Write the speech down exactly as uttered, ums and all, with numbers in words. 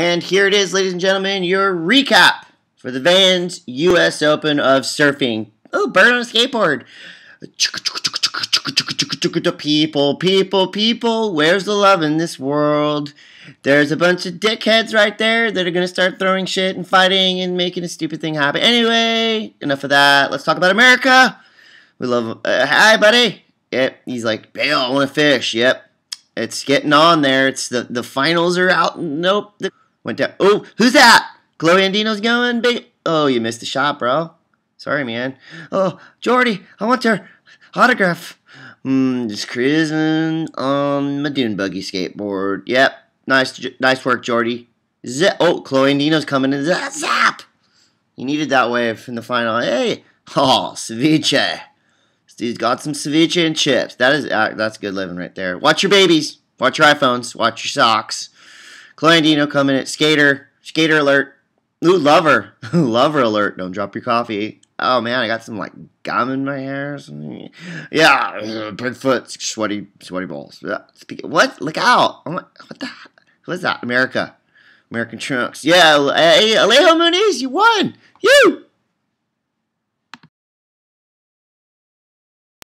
And here it is, ladies and gentlemen, your recap for the Vans U S Open of Surfing. Oh, bird on a skateboard. People, people, people, where's the love in this world? There's a bunch of dickheads right there that are going to start throwing shit and fighting and making a stupid thing happen. Anyway, enough of that. Let's talk about America. We love... Uh, hi, buddy. Yep. He's like, bail, I want to fish. Yep. It's getting on there. It's the, the finals are out. Nope. The went down. Oh, who's that? Chloe Andino's going. Big. Oh, you missed the shot, bro. Sorry, man. Oh, Jordy, I want your autograph. Mm, just cruising on my dune buggy skateboard. Yep. Nice, nice work, Jordy. Zip. Oh, Chloe Andino's coming in. Zap! You needed that wave in the final. Hey, oh, ceviche. This dude's got some ceviche and chips. That is, uh, that's good living right there. Watch your babies. Watch your iPhones. Watch your socks. Chloe Andino coming in. Skater. Skater alert. Ooh, lover. Lover alert. Don't drop your coffee. Oh, man, I got some, like, gum in my hair or something. Yeah, big foot, sweaty, sweaty balls. What? Look out. Oh my, what the heck? What is that? America. American trunks. Yeah, hey, Alejo Muniz, you won. You.